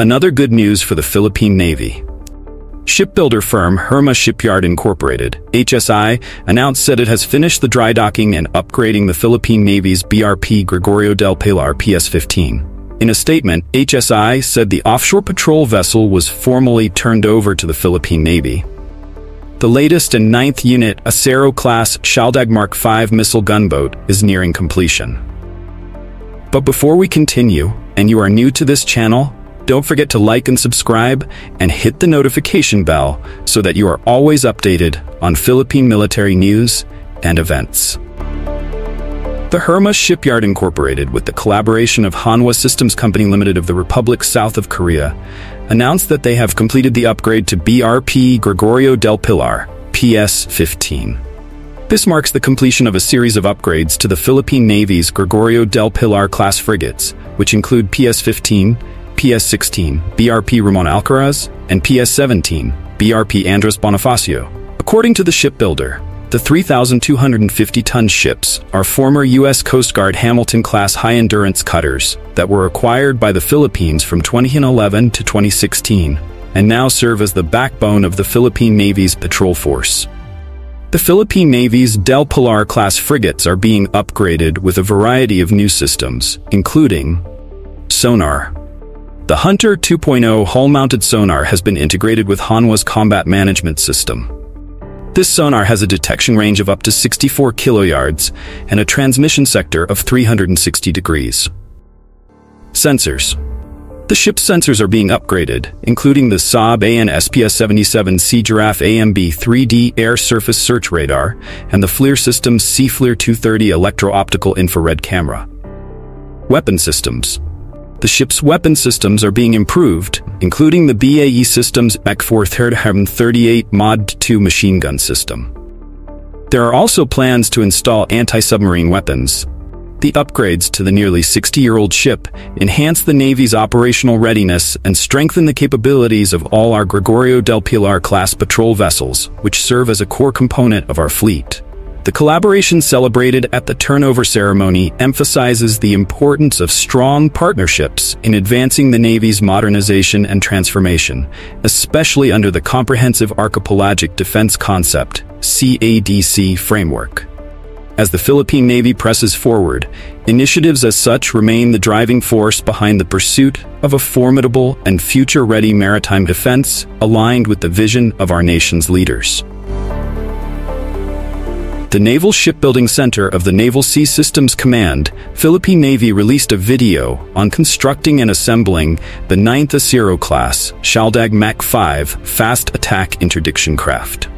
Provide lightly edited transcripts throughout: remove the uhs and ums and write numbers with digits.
Another good news for the Philippine Navy. Shipbuilder firm Herma Shipyard Incorporated, HSI, announced that it has finished the dry docking and upgrading the Philippine Navy's BRP Gregorio del Pilar PS-15. In a statement, HSI said the offshore patrol vessel was formally turned over to the Philippine Navy. The latest and ninth unit Acero-class Shaldag Mark V missile gunboat is nearing completion. But before we continue, and you are new to this channel, don't forget to like and subscribe and hit the notification bell so that you are always updated on Philippine military news and events. The Herma Shipyard Incorporated, with the collaboration of Hanwha Systems Company Limited of the Republic South of Korea, announced that they have completed the upgrade to BRP Gregorio del Pilar, PS-15. This marks the completion of a series of upgrades to the Philippine Navy's Gregorio del Pilar class frigates, which include PS-15, PS-16, BRP Ramon Alcaraz, and PS-17, BRP Andres Bonifacio. According to the shipbuilder, the 3,250-ton ships are former U.S. Coast Guard Hamilton-class high-endurance cutters that were acquired by the Philippines from 2011 to 2016 and now serve as the backbone of the Philippine Navy's patrol force. The Philippine Navy's Del Pilar-class frigates are being upgraded with a variety of new systems, including sonar. The Hunter 2.0 hull-mounted sonar has been integrated with Hanwha's combat management system. This sonar has a detection range of up to 64 kiloyards and a transmission sector of 360 degrees. Sensors. The ship's sensors are being upgraded, including the Saab AN/SPS-77 Sea Giraffe AMB-3D air surface search radar and the FLIR system's SeaFLIR-230 electro-optical infrared camera. Weapon systems. The ship's weapon systems are being improved, including the BAE Systems Mk 38 Mod 2 machine gun system. There are also plans to install anti-submarine weapons. The upgrades to the nearly 60-year-old ship enhance the Navy's operational readiness and strengthen the capabilities of all our Gregorio del Pilar-class patrol vessels, which serve as a core component of our fleet. The collaboration celebrated at the turnover ceremony emphasizes the importance of strong partnerships in advancing the Navy's modernization and transformation, especially under the Comprehensive Archipelagic Defense Concept (CADC) framework. As the Philippine Navy presses forward, initiatives as such remain the driving force behind the pursuit of a formidable and future-ready maritime defense aligned with the vision of our nation's leaders. The Naval Shipbuilding Center of the Naval Sea Systems Command, Philippine Navy, released a video on constructing and assembling the 9th Acero-class Shaldag Mark V fast attack interdiction craft.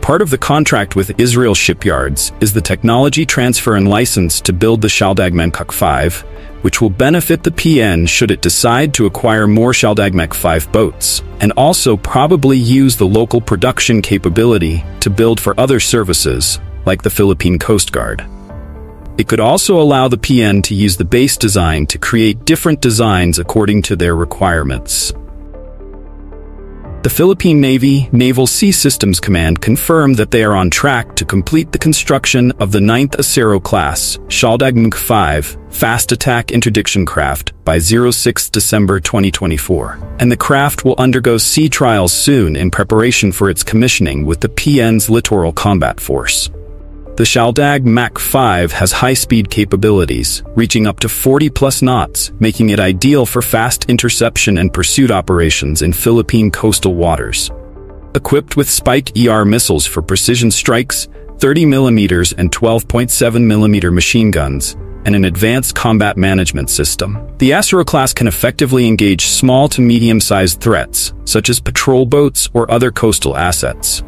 Part of the contract with Israel Shipyards is the technology transfer and license to build the Shaldag Mark V, which will benefit the PN should it decide to acquire more Shaldag Mark V boats, and also probably use the local production capability to build for other services, like the Philippine Coast Guard. It could also allow the PN to use the base design to create different designs according to their requirements. The Philippine Navy Naval Sea Systems Command confirmed that they are on track to complete the construction of the 9th Acero-class Shaldag Mark V fast attack interdiction craft by 06 December 2024, and the craft will undergo sea trials soon in preparation for its commissioning with the PN's Littoral Combat Force. The Shaldag Mark V has high-speed capabilities, reaching up to 40-plus knots, making it ideal for fast interception and pursuit operations in Philippine coastal waters. Equipped with Spike ER missiles for precision strikes, 30mm and 12.7mm machine guns, and an advanced combat management system, the Acero-class can effectively engage small to medium-sized threats, such as patrol boats or other coastal assets.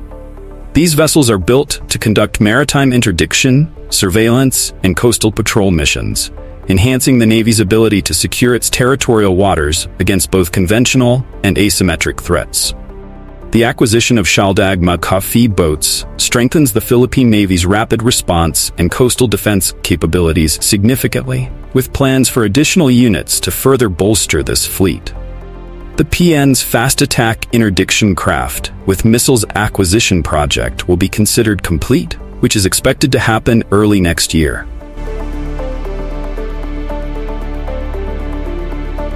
These vessels are built to conduct maritime interdiction, surveillance, and coastal patrol missions, enhancing the Navy's ability to secure its territorial waters against both conventional and asymmetric threats. The acquisition of Shaldag Mark V boats strengthens the Philippine Navy's rapid response and coastal defense capabilities significantly, with plans for additional units to further bolster this fleet. The PN's Fast Attack Interdiction Craft with Missiles Acquisition Project will be considered complete, which is expected to happen early next year.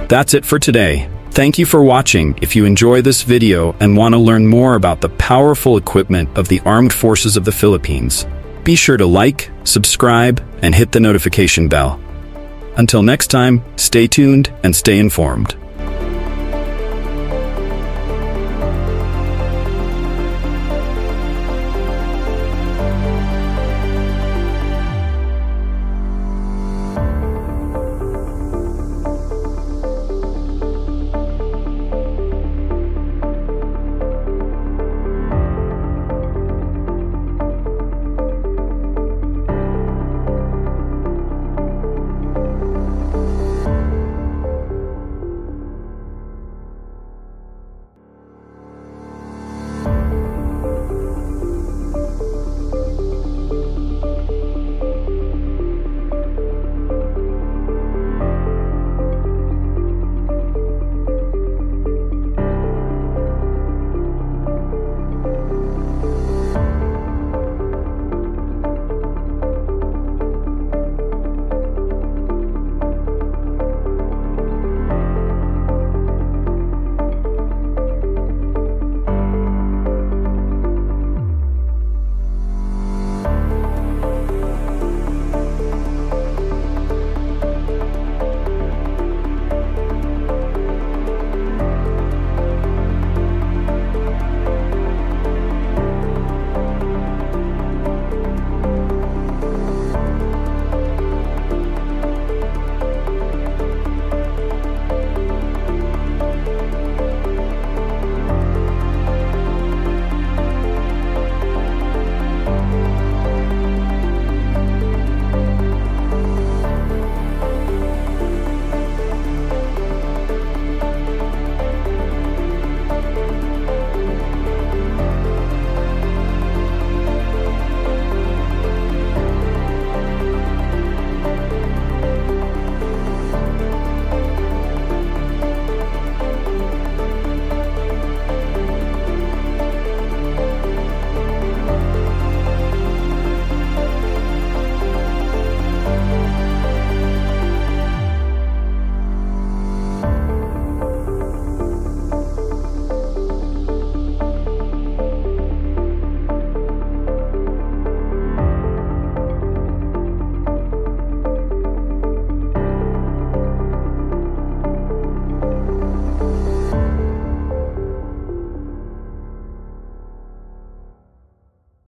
That's it for today. Thank you for watching. If you enjoy this video and want to learn more about the powerful equipment of the Armed Forces of the Philippines, be sure to like, subscribe, and hit the notification bell. Until next time, stay tuned and stay informed.